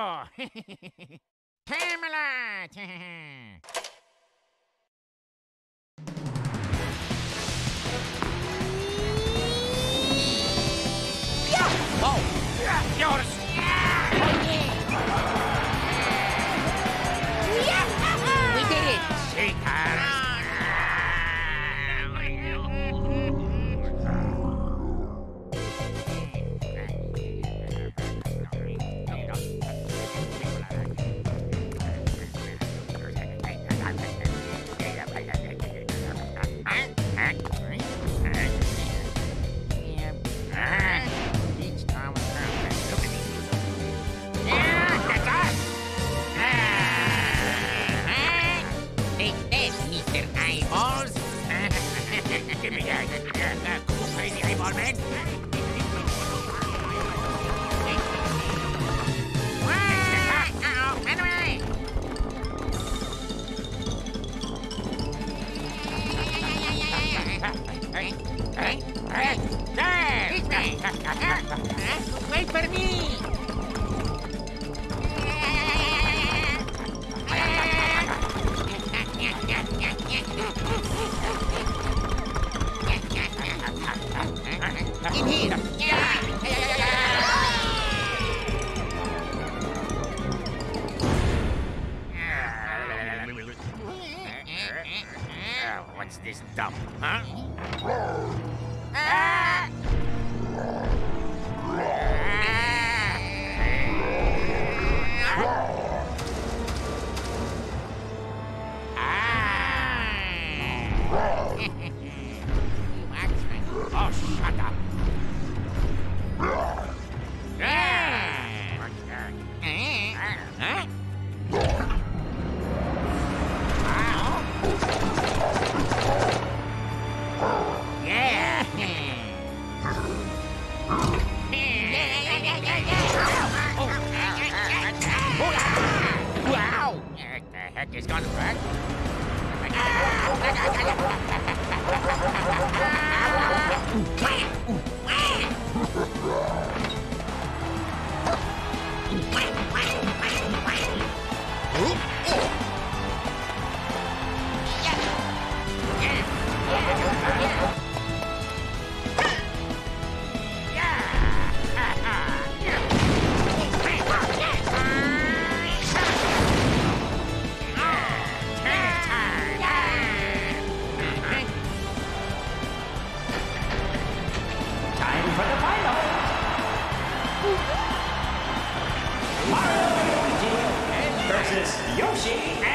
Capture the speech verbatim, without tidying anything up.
Dino! Camelot! Yeah! Oh! Yeah! Yours! Yeah! Yeah! We did it! Seekers! Yoshi!